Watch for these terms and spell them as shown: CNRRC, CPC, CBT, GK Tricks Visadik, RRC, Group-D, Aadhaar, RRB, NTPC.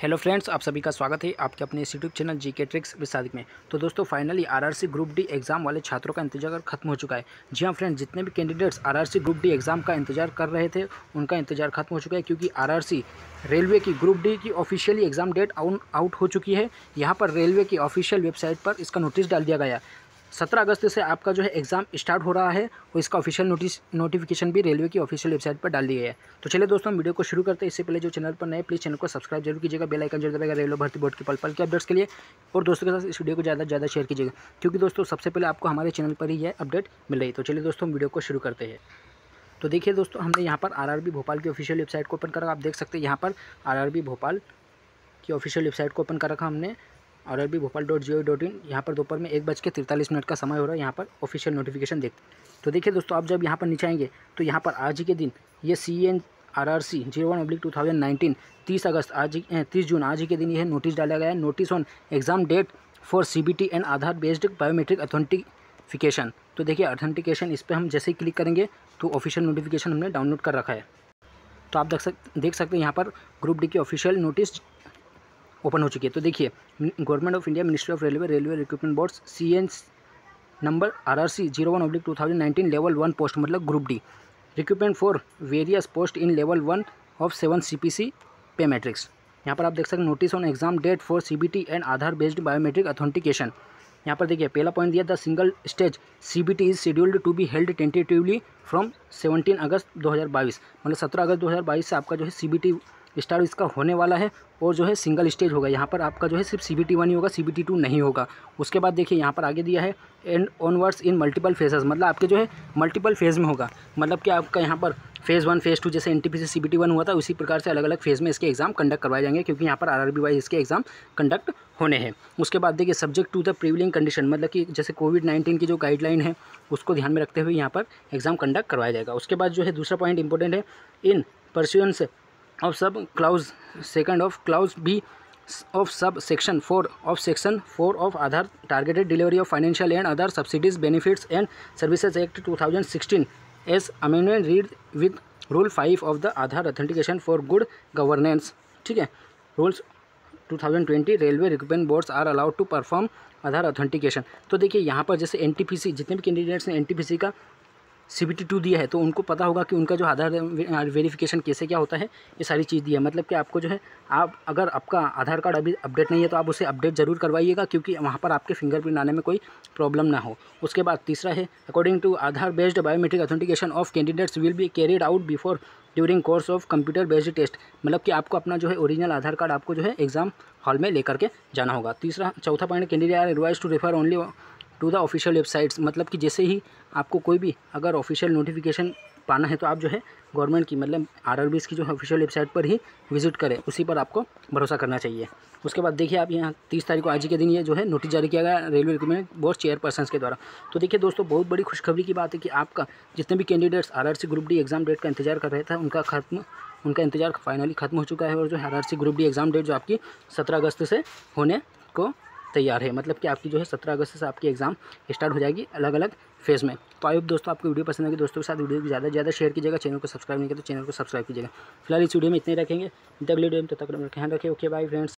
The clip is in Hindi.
हेलो फ्रेंड्स, आप सभी का स्वागत है आपके अपने यूट्यूब चैनल जीके ट्रिक्स विसादिक में। तो दोस्तों finally RRC group D exam वाले छात्रों का इंतजार खत्म हो चुका है। जी हाँ फ्रेंड्स, जितने भी candidates RRC group D exam का इंतजार कर रहे थे उनका इंतजार खत्म हो चुका है, क्योंकि आरआरसी रेलवे की ग्रुप डी की ऑफिशियली एग्ज़ाम डेट आउट हो चुकी है। यहाँ पर रेलवे की ऑफिशियल वेबसाइट पर इसका नोटिस डाल दिया गया। 17 अगस्त से आपका जो है एग्ज़ाम स्टार्ट हो रहा है और इसका ऑफिशियल नोटिफिकेशन भी रेलवे की ऑफिशियल वेबसाइट पर डाल दिया है। तो चलिए दोस्तों, वीडियो को शुरू करते हैं। इससे पहले जो चैनल पर नए, प्लीज़ चैनल को सब्सक्राइब जरूर कीजिएगा, बेल आइकन जरूर दबाएगा रेलवे भर्ती बोर्ड के पल के अपडेट्स के लिए, और दोस्तों के साथ इस वीडियो को ज़्यादा से ज़्यादा शेयर कीजिएगा, क्योंकि दोस्तों सबसे पहले आपको हमारे चैनल पर ही यह अपडेट मिल रही है। तो चलिए दोस्तों, वीडियो को शुरू करते हैं। तो देखिए दोस्तों, हमने यहाँ पर आरआरबी भोपाल की ऑफिशियल वेबसाइट को ओपन करा। आप देख सकते हैं यहाँ पर आरआरबी भोपाल की ऑफिशियल वेबसाइट को ओपन कर रखा हमने, rrb-bhopal.gov.in। यहाँ पर दोपहर में 1:43 का समय हो रहा है। यहाँ पर ऑफिशियल नोटिफिकेशन देखते। तो देखिए दोस्तों, आप जब यहाँ पर नीचे आएंगे तो यहाँ पर आज ही के दिन ये CNRRC 01/2019 30 अगस्त आज 30 जून आज ही के दिन यह नोटिस डाला गया है। Notice on exam date for CBT and Aadhaar based biometric authentification. तो देखिए ऑथेंटिकेशन, इस पर हम जैसे ही क्लिक करेंगे तो ऑफिशियल नोटिफिकेशन हमने डाउनलोड कर रखा है। तो आप देख सकते हैं यहाँ पर ग्रुप डी की ऑफिशियल नोटिस ओपन हो चुकी है। तो देखिए, government of India, ministry of railway, railway recruitment board, CN number RRC 01/2019 level 1 post मतलब group D, recruitment for various post in level 1 of 7 CPC pay matrix. यहाँ पर आप देख सकते हैं notice on exam date for CBT and Aadhaar based biometric authentication. यहाँ पर देखिए पहला पॉइंट दिया, the single stage CBT is scheduled to be held tentatively from 17 August 2022 मतलब 17 अगस्त 2022 से आपका जो है CBT स्टार्ट इसका होने वाला है, और जो है सिंगल स्टेज होगा। यहाँ पर आपका जो है सिर्फ CBT 1 ही होगा, CBT 2 नहीं होगा। उसके बाद देखिए यहाँ पर आगे दिया है and onwards in multiple phases मतलब आपके जो है मल्टीपल फेज़ में होगा। मतलब कि आपका यहाँ पर फेज़ 1 फेज़ 2 जैसे NTPC CBT 1 हुआ था, उसी प्रकार से अलग अलग फेज़ में इसके एग्ज़ाम कंडक्ट करवाए जाएंगे, क्योंकि यहाँ पर RRB वाइज इसके एग्ज़ाम कंडक्ट होने हैं। उसके बाद देखिए subject to the prevailing condition मतलब कि जैसे कोविड-19 की जो गाइडलाइन है उसको ध्यान में रखते हुए यहाँ पर एग्ज़ाम कंडक्ट करवाया जाएगा। उसके बाद जो है दूसरा पॉइंट इंपॉर्टेंट है, इन परस्यूएंस ऑफ सब clause second of clause B of sub section 4 of Aadhaar targeted delivery of financial and other subsidies benefits and services act 2016 as amendment read with rule 5 of the Aadhaar authentication for good governance. ठीक है, rules 2020 railway recruitment boards are allowed to perform Aadhaar authentication. तो देखिए यहाँ पर जैसे NTPC, जितने भी कैंडिडेट्स ने NTPC का CBT 2 दिया है तो उनको पता होगा कि उनका जो आधार वेरिफिकेशन कैसे क्या होता है, ये सारी चीज़ दी है। मतलब कि आपको जो है, आप अगर आपका आधार कार्ड अभी अपडेट नहीं है तो आप उसे अपडेट ज़रूर करवाइएगा, क्योंकि वहाँ पर आपके फिंगरप्रिंट आने में कोई प्रॉब्लम ना हो। उसके बाद तीसरा है, according to Aadhaar based biometric authentication of candidates will be carried out before during course of computer based test. मतलब कि आपको अपना जो है ओरिजिनल आधार कार्ड आपको जो है एग्ज़ाम हॉल में लेकर के जाना होगा। तीसरा चौथा point, candidate are advise to refer only to the official websites. मतलब कि जैसे ही आपको कोई भी अगर ऑफिशियल नोटिफिकेशन पाना है तो आप जो है गवर्नमेंट की मतलब RRB की जो है ऑफिशियल वेबसाइट पर ही विजिट करें, उसी पर आपको भरोसा करना चाहिए। उसके बाद देखिए आप यहाँ 30 तारीख को आज ही के दिन ये जो है नोटिस जारी किया गया रेलवे रिक्रूटमेंट बोर्ड चेयरपर्सन्स के द्वारा। तो देखिए दोस्तों, बहुत बड़ी खुशखबरी की बात है कि आपका जितने भी candidates RRC group D exam date का इंतजार कर रहे थे उनका इंतजार फाइनली खत्म हो चुका है, और जो RRC group D exam date जो आपकी 17 अगस्त से होने को तैयार है। मतलब कि आपकी जो है 17 अगस्त से आपकी एग्ज़ाम स्टार्ट हो जाएगी अलग अलग फेज़ में। तो आई होप दोस्तों आपको वीडियो पसंद आएगी। दोस्तों के साथ वीडियो को ज़्यादा से ज़्यादा शेयर कीजिएगा। चैनल को सब्सक्राइब नहीं किया तो चैनल को सब्सक्राइब कीजिएगा। फिलहाल इस वीडियो में इतने रखेंगे, अगले वीडियो में तब तक अपना ख्याल रखें। Okay bye friends.